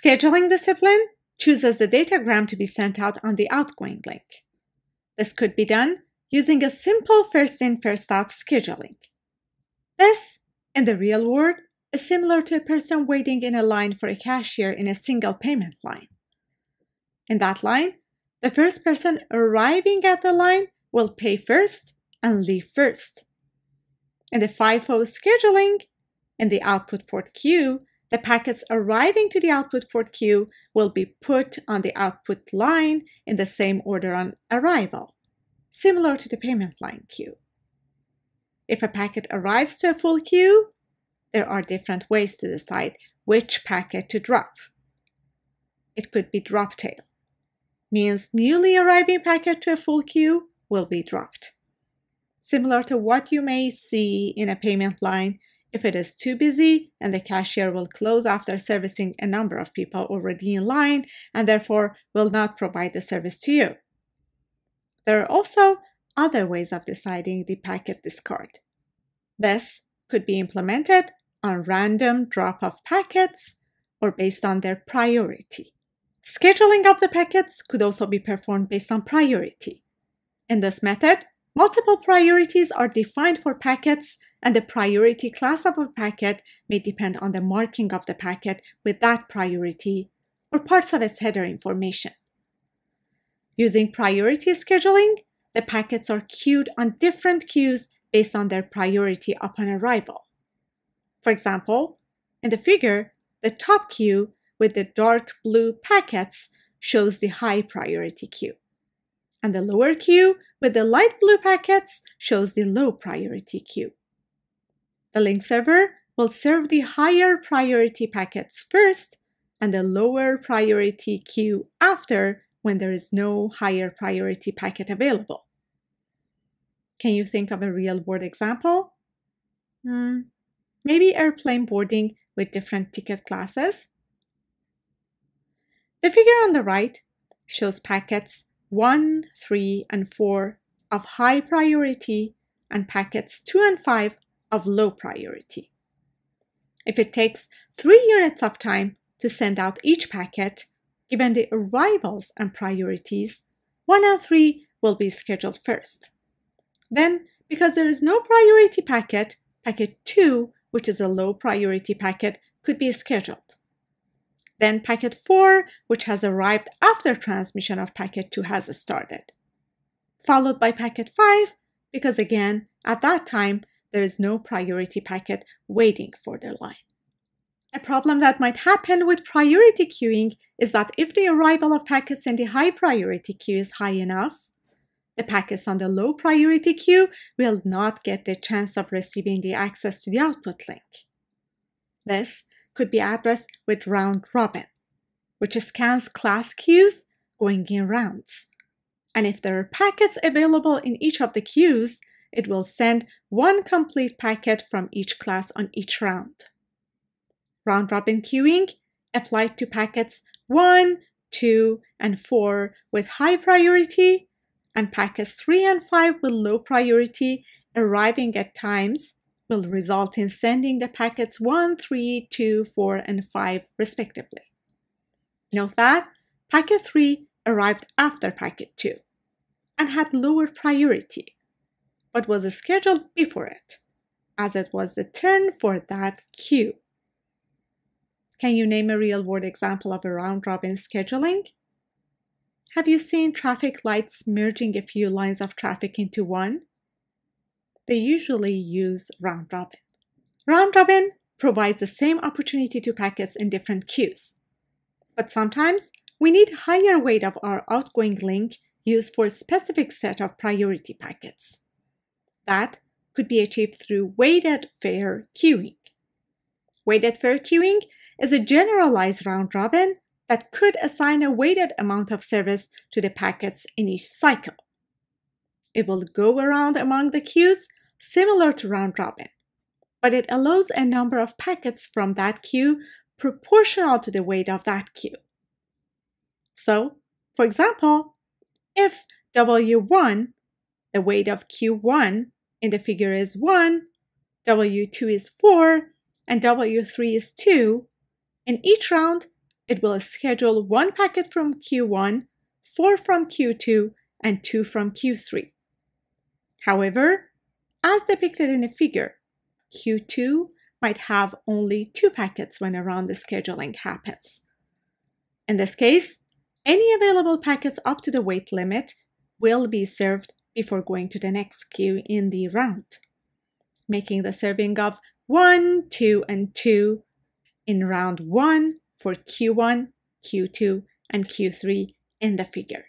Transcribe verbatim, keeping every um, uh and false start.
Scheduling discipline chooses the datagram to be sent out on the outgoing link. This could be done using a simple first-in, first-out scheduling. This, in the real world, is similar to a person waiting in a line for a cashier in a single payment line. In that line, the first person arriving at the line will pay first and leave first. In the FIFO scheduling, in the output port queue, the packets arriving to the output port queue will be put on the output line in the same order on arrival, similar to the payment line queue. If a packet arrives to a full queue, there are different ways to decide which packet to drop. It could be drop tail, means newly arriving packet to a full queue will be dropped, similar to what you may see in a payment line if it is too busy and the cashier will close after servicing a number of people already in line and therefore will not provide the service to you. There are also other ways of deciding the packet discard. This could be implemented on random drop of packets or based on their priority. Scheduling of the packets could also be performed based on priority. In this method, multiple priorities are defined for packets, and the priority class of a packet may depend on the marking of the packet with that priority or parts of its header information. Using priority scheduling, the packets are queued on different queues based on their priority upon arrival. For example, in the figure, the top queue with the dark blue packets shows the high priority queue, and the lower queue with the light blue packets shows the low priority queue. The link server will serve the higher priority packets first and the lower priority queue after, when there is no higher priority packet available. Can you think of a real-world example? Hmm, maybe airplane boarding with different ticket classes? The figure on the right shows packets one, three, and four of high priority and packets two and five of low priority. If it takes three units of time to send out each packet, given the arrivals and priorities, one and three will be scheduled first. Then, because there is no priority packet, packet two, which is a low priority packet, could be scheduled. Then packet four, which has arrived after transmission of packet two has started, followed by packet five, because again, at that time, there is no priority packet waiting for their line. A problem that might happen with priority queuing is that if the arrival of packets in the high priority queue is high enough, the packets on the low priority queue will not get the chance of receiving the access to the output link. This could be addressed with round robin, which scans class queues going in rounds. And if there are packets available in each of the queues, it will send one complete packet from each class on each round. Round-robin queuing applied to packets one, two, and four with high priority and packets three and five with low priority arriving at times will result in sending the packets one, three, two, four, and five respectively. Note that packet three arrived after packet two and had lower priority, but was scheduled before it, as it was the turn for that queue. Can you name a real-world example of a round-robin scheduling? Have you seen traffic lights merging a few lines of traffic into one? They usually use round-robin. Round-robin provides the same opportunity to packets in different queues, but sometimes we need higher weight of our outgoing link used for a specific set of priority packets. That could be achieved through weighted fair queuing. Weighted fair queuing is a generalized round-robin that could assign a weighted amount of service to the packets in each cycle. It will go around among the queues similar to round-robin, but it allows a number of packets from that queue proportional to the weight of that queue. So, for example, if W one, the weight of Q one in the figure is one, W two is four, and W three is two, in each round, It will schedule one packet from Q one, four from Q two, and two from Q three. However, as depicted in the figure, Q two might have only two packets when around the scheduling happens. In this case, any available packets up to the wait limit will be served before going to the next queue in the round, making the serving of one, two, and two in round one for Q one, Q two, and Q three in the figure.